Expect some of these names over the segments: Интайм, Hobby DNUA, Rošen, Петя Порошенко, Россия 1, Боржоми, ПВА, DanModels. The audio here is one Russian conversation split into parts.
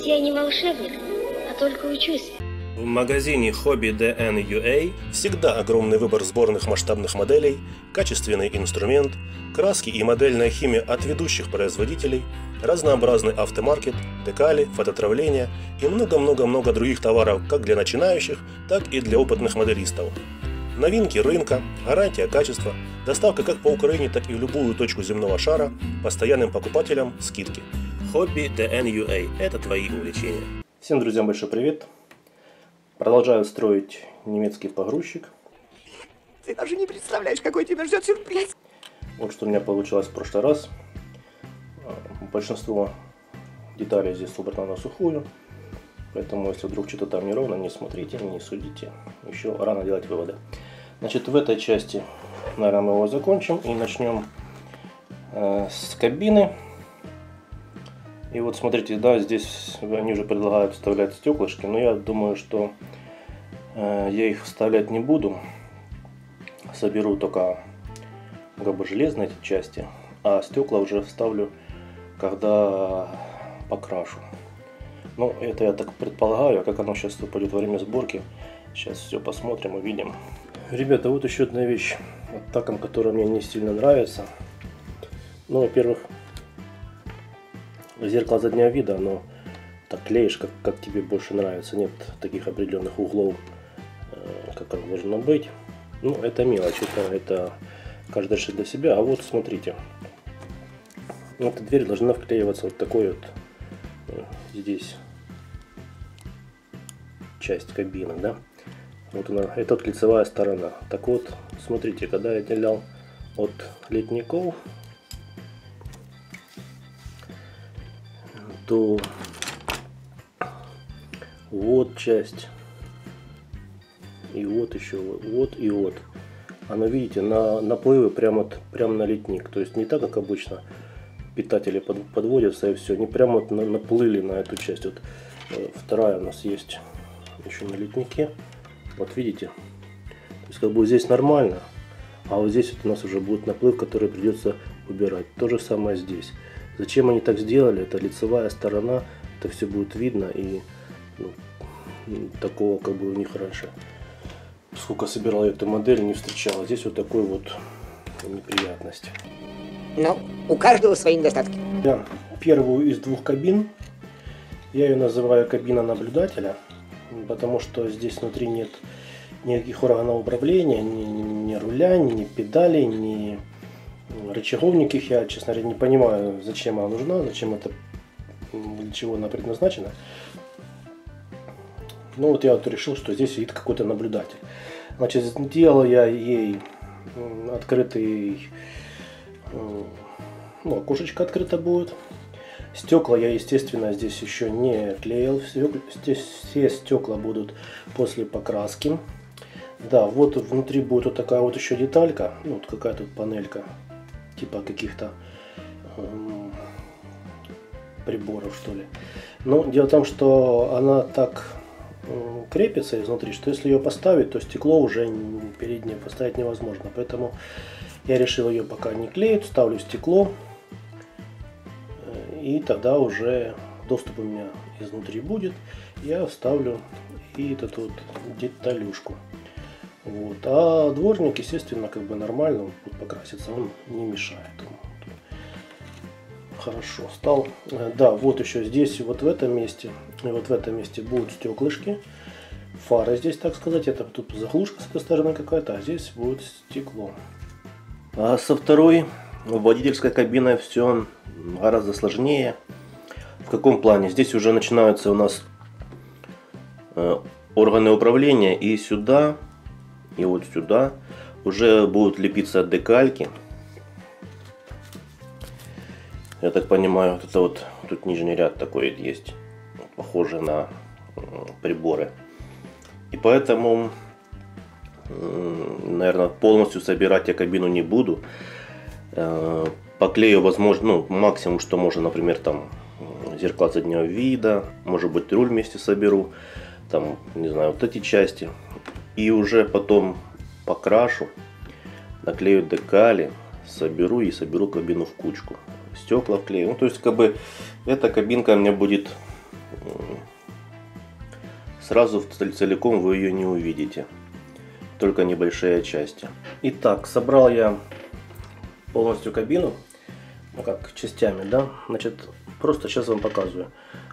Я не волшебник, а только учусь. В магазине Hobby DNUA всегда огромный выбор сборных масштабных моделей, качественный инструмент, краски и модельная химия от ведущих производителей, разнообразный автомаркет, декали, фототравления и много-много-много других товаров как для начинающих, так и для опытных моделистов. Новинки рынка, гарантия качества, доставка как по Украине, так и в любую точку земного шара, постоянным покупателям скидки. Hobby DNUA – это твои увлечения. Всем друзьям большой привет! Продолжаю строить немецкий погрузчик. Ты даже не представляешь, какой тебя ждет сюрприз. Вот что у меня получилось в прошлый раз. Большинство деталей здесь собрано на сухую. Поэтому, если вдруг что-то там неровно, не смотрите, не судите. Еще рано делать выводы. Значит, в этой части, наверное, мы его закончим. И начнем с кабины. И вот смотрите, да, здесь они уже предлагают вставлять стеклышки, но я думаю, что я их вставлять не буду. Соберу только как бы железные эти части, а стекла уже вставлю, когда покрашу. Ну, это я так предполагаю, как оно сейчас пойдет во время сборки. Сейчас все посмотрим, увидим. Ребята, вот еще одна вещь, атака, которая мне не сильно нравится. Ну, во-первых, зеркало заднего вида, но так клеишь, как тебе больше нравится. Нет таких определенных углов, как должно быть. Ну, это мелочь, это каждый решит для себя. А вот смотрите, эта дверь должна вклеиваться вот такой вот здесь часть кабины, да? Вот она, это вот лицевая сторона. Так вот, смотрите, когда я отделял от летников, то вот часть и вот еще вот и вот, оно, видите, на наплывы прям на литник, то есть не так, как обычно питатели подводятся и все, не прямо вот наплыли на эту часть. Вот вторая у нас есть еще на литнике, вот видите, то есть как бы здесь нормально, а вот здесь вот у нас уже будет наплыв, который придется убирать. То же самое здесь. Зачем они так сделали? Это лицевая сторона, это все будет видно, и ну, такого как бы у них раньше, сколько собирал эту модель, не встречала. Здесь вот такой вот неприятность. Но у каждого свои недостатки. Да, первую из двух кабин, я ее называю кабина наблюдателя, потому что здесь внутри нет никаких органов управления, ни руля, ни педалей, ни рычаговник. Их я, честно говоря, не понимаю, зачем она нужна, зачем это, для чего она предназначена. Ну вот я вот решил, что здесь сидит какой-то наблюдатель. Значит, сделал я ей открытый, ну, окошечко открыто будет. Стекла я, естественно, здесь еще не клеил. Все стекла будут после покраски. Да, вот внутри будет вот такая вот еще деталька, ну, вот какая-то панелька, типа каких-то приборов, что ли. Но дело в том, что она так крепится изнутри, что если ее поставить, то стекло уже переднее поставить невозможно. Поэтому я решил ее пока не клеить, ставлю стекло, и тогда уже доступ у меня изнутри будет. Я вставлю и эту вот деталюшку. Вот. А дворник, естественно, как бы нормально, он будет покраситься, он не мешает. Хорошо стал. Да, вот еще здесь, вот в этом месте, и вот в этом месте будут стеклышки, фары здесь, так сказать, это тут заглушка с этой стороны какая-то, а здесь будет стекло. А со второй водительской кабиной все гораздо сложнее. В каком плане? Здесь уже начинаются у нас органы управления, и сюда, и вот сюда уже будут лепиться декальки. Я так понимаю, вот это вот тут нижний ряд такой есть, похоже на приборы. И поэтому, наверное, полностью собирать я кабину не буду. Поклею, возможно, ну, максимум, что можно, например, там зеркала заднего вида, может быть, руль вместе соберу, там, не знаю, вот эти части. И уже потом покрашу, наклею декали, соберу и соберу кабину в кучку. Стекла вклею. Ну, то есть, как бы, эта кабинка у меня будет сразу целиком, вы ее не увидите. Только небольшие части. Итак, собрал я полностью кабину. Ну, как, частями, да? Значит, просто сейчас вам показываю.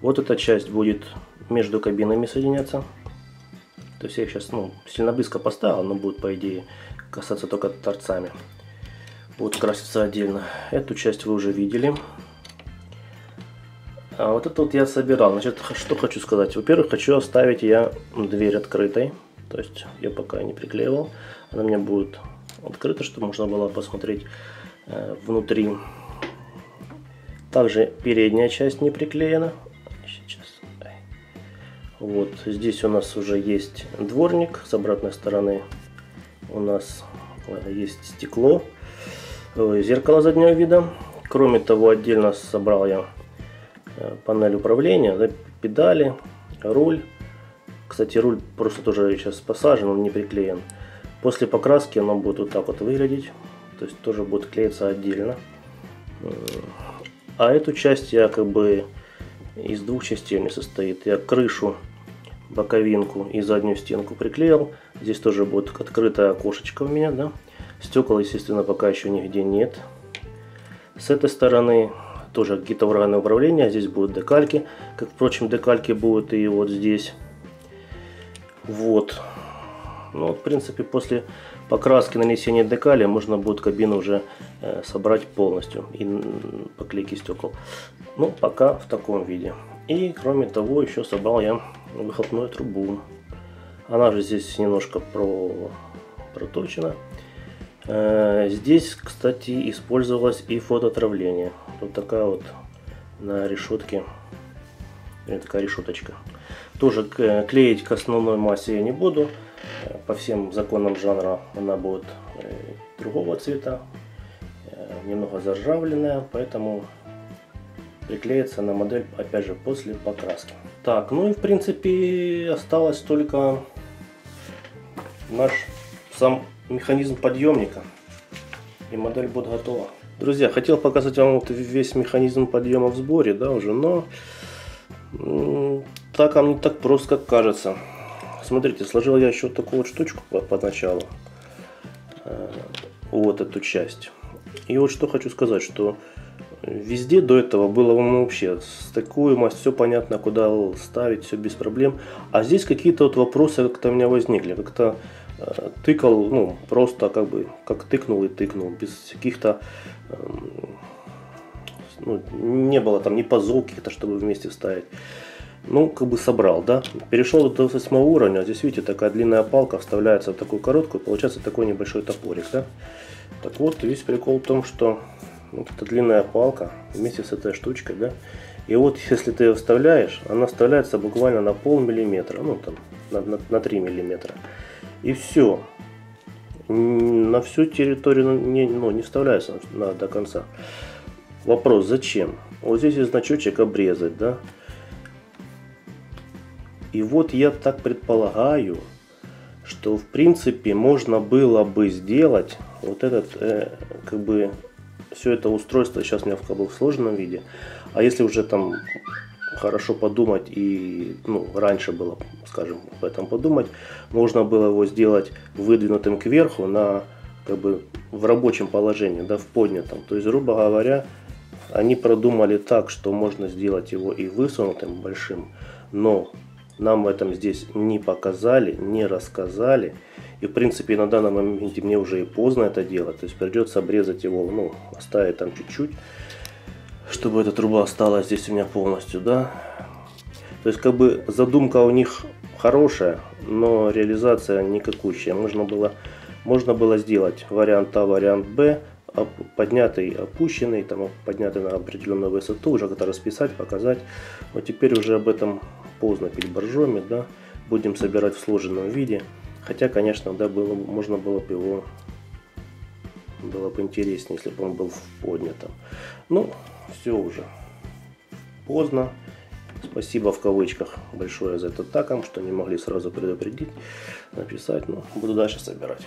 Вот эта часть будет между кабинами соединяться. То есть я их сейчас, ну, сильно близко поставил, но будет, по идее, касаться только торцами. Будут краситься отдельно. Эту часть вы уже видели. А вот это вот я собирал. Значит, что хочу сказать. Во-первых, хочу оставить я дверь открытой. То есть я пока не приклеивал. Она у меня будет открыта, чтобы можно было посмотреть внутри. Также передняя часть не приклеена. Сейчас. Вот здесь у нас уже есть дворник. С обратной стороны у нас есть стекло, зеркало заднего вида. Кроме того, отдельно собрал я панель управления, да, педали, руль. Кстати, руль просто тоже сейчас посажен, он не приклеен. После покраски оно будет вот так вот выглядеть. То есть тоже будет клеиться отдельно. А эту часть я как бы из двух частей у меня состоит. Я крышу, боковинку и заднюю стенку приклеил. Здесь тоже будет открытое окошечко у меня, да. Стекол, естественно, пока еще нигде нет. С этой стороны тоже какие-то органы управления. Здесь будут декальки. Как, впрочем, декальки будут и вот здесь. Вот. Ну, вот, в принципе, после покраски, нанесения декали можно будет кабину уже собрать полностью и поклейки стекол. Ну, пока в таком виде. И, кроме того, еще собрал я выхлопную трубу. Она же здесь немножко проточена. Здесь, кстати, использовалось и фотоотравление. Вот такая вот на решетке. Такая решеточка. Тоже клеить к основной массе я не буду. По всем законам жанра она будет другого цвета, немного заржавленная, поэтому приклеится на модель, опять же, после покраски. Так, ну и в принципе осталось только наш сам механизм подъемника, и модель будет готова. Друзья, хотел показать вам вот весь механизм подъема в сборе, да, уже, но так он не так просто, как кажется. Смотрите, сложил я еще вот такую вот штучку поначалу, вот эту часть. И вот что хочу сказать, что везде до этого было вообще с такую массу все понятно, куда ставить, все без проблем. А здесь какие-то вот вопросы как-то у меня возникли, как-то тыкал, ну просто как бы, как тыкнул и тыкнул, без каких-то, ну, не было там ни пазов каких-то, чтобы вместе вставить. Ну, как бы собрал, да. Перешел до 8 уровня. Здесь, видите, такая длинная палка вставляется в такую короткую. Получается такой небольшой топорик, да. Так вот, весь прикол в том, что вот эта длинная палка вместе с этой штучкой, да. И вот, если ты ее вставляешь, она вставляется буквально на полмиллиметра. Ну, там, на 3 миллиметра. И все. На всю территорию не вставляется до конца. Вопрос, зачем? Вот здесь есть значочек обрезать, да. И вот я так предполагаю, что в принципе можно было бы сделать вот этот, как бы, все это устройство сейчас у меня в сложном виде. А если уже там хорошо подумать и, ну, раньше было, скажем, об этом подумать, можно было его сделать выдвинутым кверху на, как бы, в рабочем положении, да, в поднятом. То есть, грубо говоря, они продумали так, что можно сделать его и высунутым, большим, но нам в этом здесь не показали, не рассказали. И, в принципе, на данном моменте мне уже и поздно это делать. То есть придется обрезать его, ну, оставить там чуть-чуть, чтобы эта труба осталась здесь у меня полностью, да. То есть, как бы, задумка у них хорошая, но реализация никакущая. Можно было сделать вариант А, вариант Б, поднятый, опущенный, там, поднятый на определенную высоту, уже как-то расписать, показать. Но теперь уже об этом поздно пить боржоми, да, будем собирать в сложенном виде. Хотя, конечно, да, можно было бы его, было бы интереснее, если бы он был в поднятом. Ну, все уже поздно. Спасибо в кавычках большое за это таком, что не могли сразу предупредить, написать, но буду дальше собирать.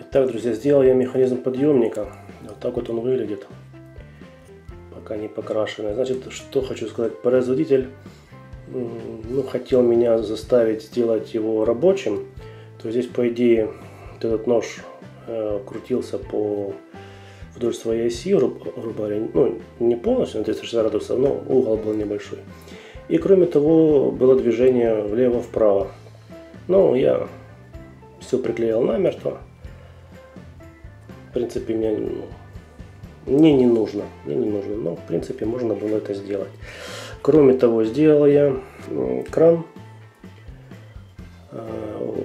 Итак, друзья, сделал я механизм подъемника. Вот так вот он выглядит, пока не покрашенный. Значит, что хочу сказать, производитель хотел меня заставить сделать его рабочим. То здесь, по идее, вот этот нож крутился вдоль своей оси, грубо говоря, не полностью на 360 градусов, но угол был небольшой. И кроме того, было движение влево-вправо. Но я все приклеил намертво. В принципе, мне не нужно, но в принципе можно было это сделать. Кроме того, сделал я кран.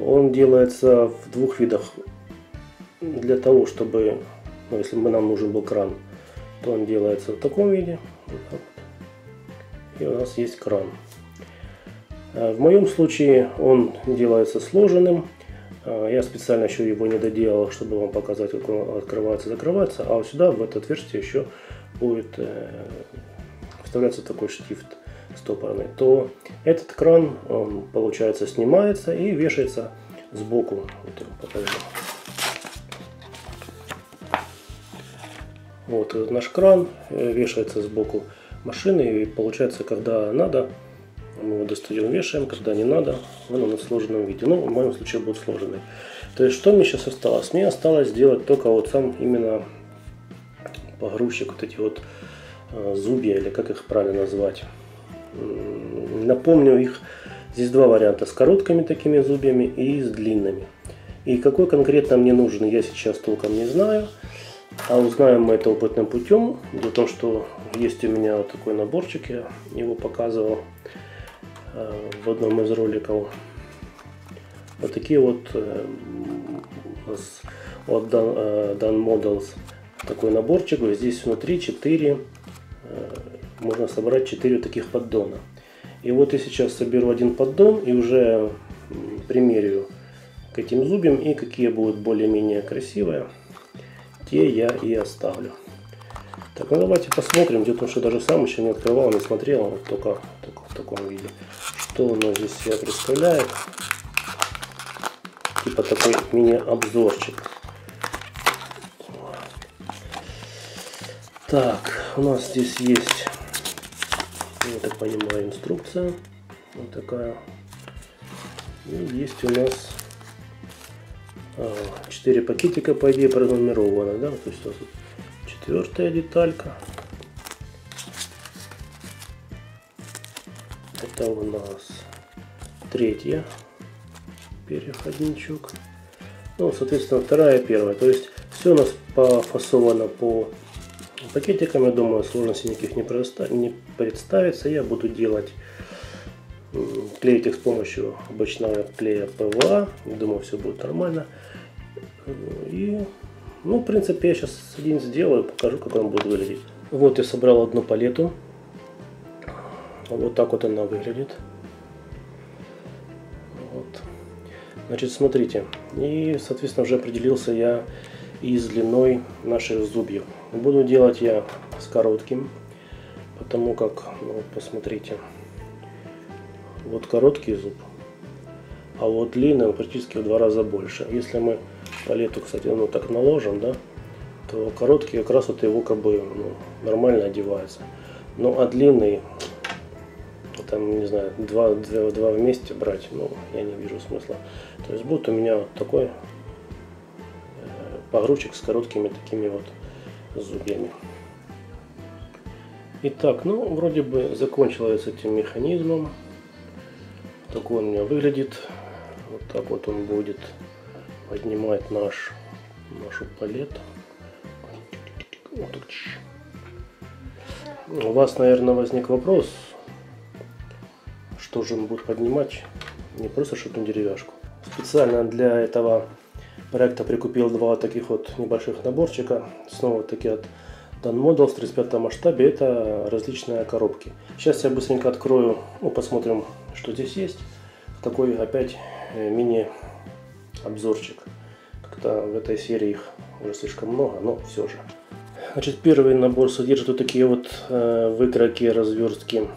Он делается в двух видах. Для того, чтобы, если бы нам нужен был кран, то он делается в таком виде. И у нас есть кран. В моем случае он делается сложенным. Я специально еще его не доделал, чтобы вам показать, как он открывается и закрывается. А вот сюда, в это отверстие, еще будет вставляться такой штифт стопорный. То этот кран, он, получается, снимается и вешается сбоку. Вот я вам покажу. Вот этот наш кран вешается сбоку машины. И получается, когда надо, мы его достаем, вешаем, когда не надо, он у нас в сложенном виде. Но в моем случае будет сложенный. То есть, что мне сейчас осталось? Мне осталось сделать только вот сам именно погрузчик, вот эти вот зубья, или как их правильно назвать. Напомню, их здесь два варианта: с короткими такими зубьями и с длинными. И какой конкретно мне нужен, я сейчас толком не знаю. А узнаем мы это опытным путем. Дело в том, что есть у меня вот такой наборчик, я его показывал в одном из роликов. Вот такие вот от DanModels такой наборчик. Здесь внутри 4, можно собрать 4 таких поддона. И вот я сейчас соберу один поддон и уже примерю к этим зубьям, и какие будут более-менее красивые, те я и оставлю. Так, ну давайте посмотрим. Дело в том, что даже сам еще не открывал, не смотрел, вот только в таком виде. Что оно здесь себя представляет? Типа такой мини-обзорчик. Так, у нас здесь есть, я так понимаю, инструкция. Вот такая. И есть у нас 4 пакетика, по идее, пронумерованы, да? То есть у нас тут 4-я деталька. Это у нас 3-я переходничок. Ну, соответственно, 2-я, 1-я. То есть все у нас пофасовано по пакетикам. Я думаю, сложности никаких не представится. Я буду клеить их с помощью обычного клея ПВА. Думаю, все будет нормально. И, в принципе, я сейчас один сделаю, покажу, как он будет выглядеть. Вот я собрал одну палету. Вот так вот она выглядит. Вот. Значит, смотрите. И, соответственно, уже определился я и с длиной наших зубьев. Буду делать я с коротким, потому как, вот посмотрите, вот короткий зуб, а вот длинный, он практически в 2 раза больше. Если мы палету, кстати, так наложим, да, то короткий как раз вот его как бы нормально одевается. Ну а длинный, там, не знаю, два вместе брать, я не вижу смысла. То есть будет у меня вот такой погрузчик с короткими такими вот зубьями. Итак, вроде бы закончил я с этим механизмом. Так он у меня выглядит. Вот так вот он будет поднимать нашу палету. У вас, наверное, возник вопрос, что же он будет поднимать, не просто шипную деревяшку. Специально для этого проекта прикупил 2 таких вот небольших наборчика, снова таки от DanModels в 35 масштабе. Это различные коробки. Сейчас я быстренько открою, посмотрим, что здесь есть. Такой опять мини обзорчик. Как-то в этой серии их уже слишком много, но все же. Значит, первый набор содержит вот такие вот выкройки, разверстки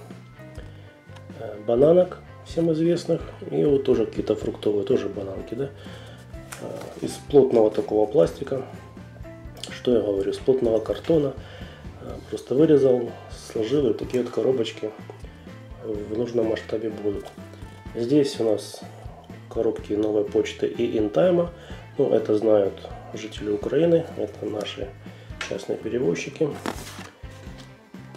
бананок, всем известных. И вот тоже какие-то фруктовые, тоже бананки, да? Из плотного такого пластика. что я говорю, из плотного картона. Просто вырезал, сложил, и такие вот коробочки в нужном масштабе будут. Здесь у нас коробки новой почты и Интайма. Ну, это знают жители Украины, это наши частные перевозчики.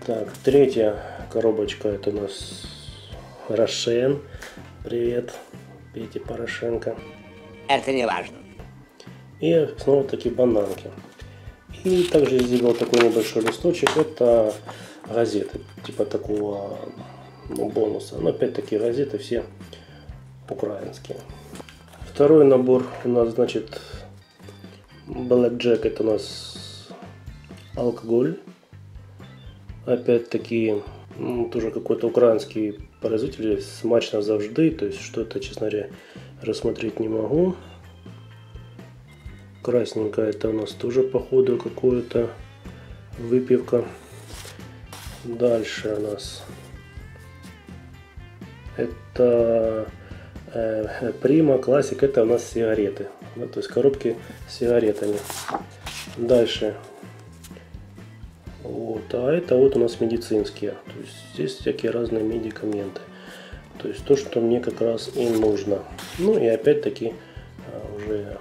Так, третья коробочка, это у нас Рошен. Привет, Петя Порошенко. Это не важно. И снова такие бананки. И также здесь был такой небольшой листочек, это газеты, типа такого бонуса. Но опять-таки газеты все украинские. Второй набор у нас, значит, Blackjack, это у нас алкоголь. Опять-таки, тоже какой-то украинский производитель, смачно завжди, то есть что это, честно говоря, рассмотреть не могу. Красненькое, это у нас тоже, походу, какое-то выпивка. Дальше у нас это Прима, классик, это у нас сигареты, да, то есть коробки с сигаретами. Дальше вот, а это вот у нас медицинские, то есть здесь всякие разные медикаменты, то есть то, что мне как раз и нужно. Ну и опять-таки уже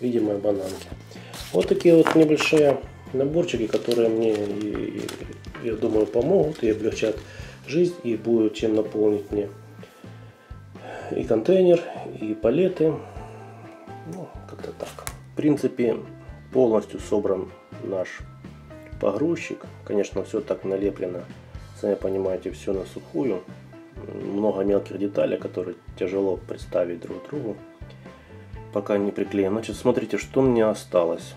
видимые бананки. Вот такие вот небольшие наборчики, которые мне, я думаю, помогут и облегчат жизнь, и будет чем наполнить мне и контейнер, и палеты. Ну, как-то так. В принципе, полностью собран наш погрузчик. Конечно, все так налеплено, сами понимаете, все на сухую. Много мелких деталей, которые тяжело представить друг другу. Пока не приклеен. Значит, смотрите, что мне осталось.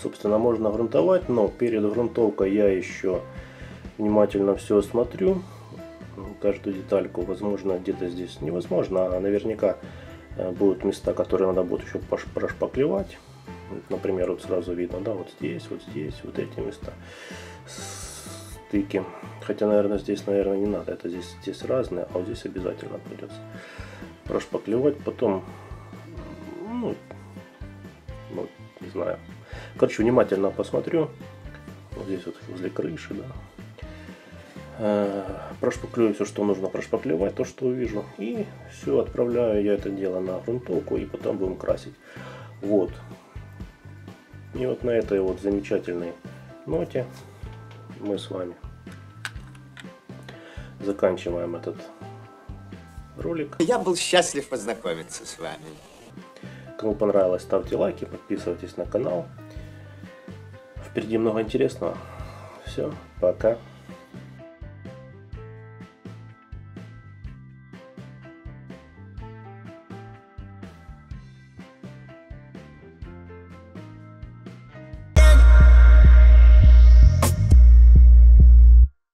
Собственно, можно грунтовать, но перед грунтовкой я еще внимательно все осмотрю. Каждую детальку, возможно, где-то здесь невозможно, а наверняка будут места, которые надо будет еще прошпаклевать. Например, вот сразу видно, да, вот здесь, вот эти места. Стыки. Хотя, наверное, здесь, наверное, не надо. Это здесь разные, а вот здесь обязательно придется прошпаклевать. Потом, ну, вот, не знаю. Короче, внимательно посмотрю. Вот здесь вот возле крыши, да. Прошпаклюю все, что нужно прошпаклевать, то, что увижу. И все, отправляю я это дело на грунтовку, и потом будем красить. Вот. И вот на этой вот замечательной ноте мы с вами заканчиваем этот ролик. Я был счастлив познакомиться с вами. Кому понравилось, ставьте лайки, подписывайтесь на канал. Впереди много интересного. Все, пока.